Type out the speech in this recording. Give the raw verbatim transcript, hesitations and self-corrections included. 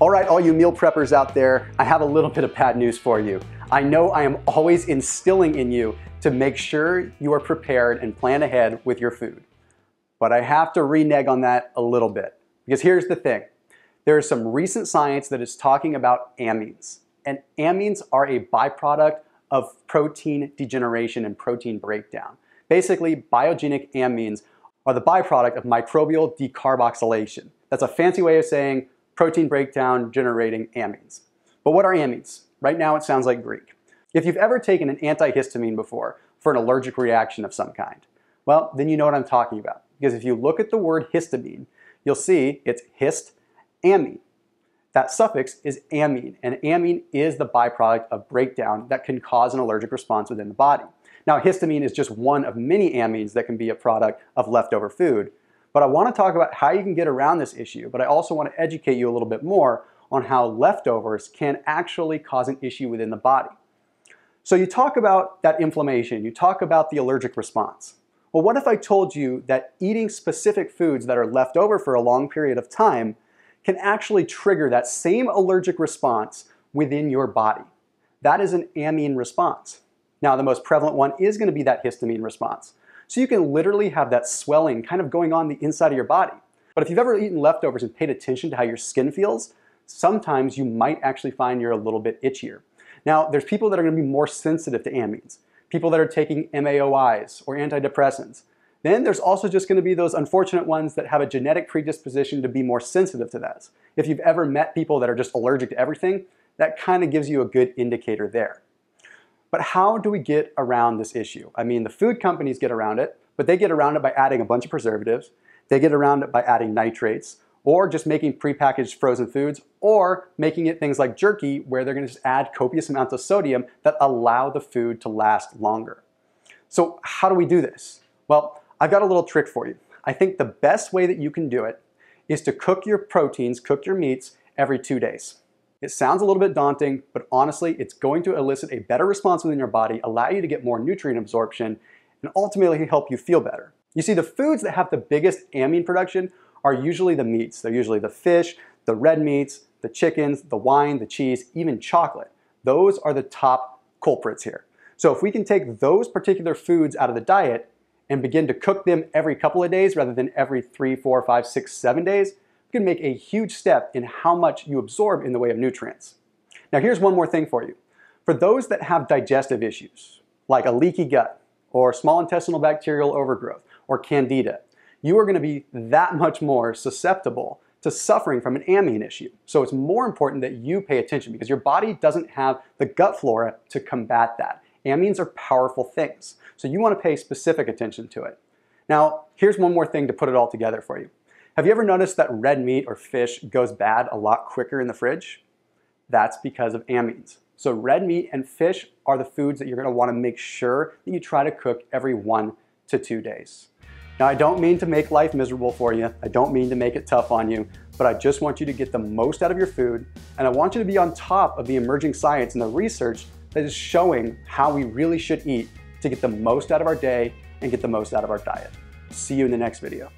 All right, all you meal preppers out there, I have a little bit of bad news for you. I know I am always instilling in you to make sure you are prepared and plan ahead with your food. But I have to renege on that a little bit, because here's the thing. There is some recent science that is talking about amines, and amines are a byproduct of protein degeneration and protein breakdown. Basically, biogenic amines are the byproduct of microbial decarboxylation. That's a fancy way of saying protein breakdown generating amines. But what are amines? Right now it sounds like Greek. If you've ever taken an antihistamine before for an allergic reaction of some kind, well, then you know what I'm talking about. Because if you look at the word histamine, you'll see it's hist amine. That suffix is amine, and amine is the byproduct of breakdown that can cause an allergic response within the body. Now, histamine is just one of many amines that can be a product of leftover food, but I want to talk about how you can get around this issue, but I also want to educate you a little bit more on how leftovers can actually cause an issue within the body. So you talk about that inflammation, you talk about the allergic response. Well, what if I told you that eating specific foods that are left over for a long period of time can actually trigger that same allergic response within your body? That is an amine response. Now, the most prevalent one is going to be that histamine response. So you can literally have that swelling kind of going on the inside of your body. But if you've ever eaten leftovers and paid attention to how your skin feels, sometimes you might actually find you're a little bit itchier. Now, there's people that are going to be more sensitive to amines, people that are taking M A O Is or antidepressants. Then there's also just going to be those unfortunate ones that have a genetic predisposition to be more sensitive to that. If you've ever met people that are just allergic to everything, that kind of gives you a good indicator there. But how do we get around this issue? I mean, the food companies get around it, but they get around it by adding a bunch of preservatives. They get around it by adding nitrates, or just making prepackaged frozen foods, or making it things like jerky, where they're going to just add copious amounts of sodium that allow the food to last longer. So how do we do this? Well, I've got a little trick for you. I think the best way that you can do it is to cook your proteins, cook your meats every two days. It sounds a little bit daunting, but honestly, it's going to elicit a better response within your body, allow you to get more nutrient absorption, and ultimately help you feel better. You see, the foods that have the biggest amine production are usually the meats. They're usually the fish, the red meats, the chickens, the wine, the cheese, even chocolate. Those are the top culprits here. So if we can take those particular foods out of the diet and begin to cook them every couple of days rather than every three, four, five, six, seven days, you can make a huge step in how much you absorb in the way of nutrients. Now, here's one more thing for you. For those that have digestive issues, like a leaky gut, or small intestinal bacterial overgrowth, or candida, you are gonna be that much more susceptible to suffering from an amine issue. So it's more important that you pay attention, because your body doesn't have the gut flora to combat that. Amines are powerful things, so you want to pay specific attention to it. Now, here's one more thing to put it all together for you. Have you ever noticed that red meat or fish goes bad a lot quicker in the fridge? That's because of amines. So red meat and fish are the foods that you're going to want to make sure that you try to cook every one to two days. Now, I don't mean to make life miserable for you. I don't mean to make it tough on you, but I just want you to get the most out of your food, and I want you to be on top of the emerging science and the research that is showing how we really should eat to get the most out of our day and get the most out of our diet. See you in the next video.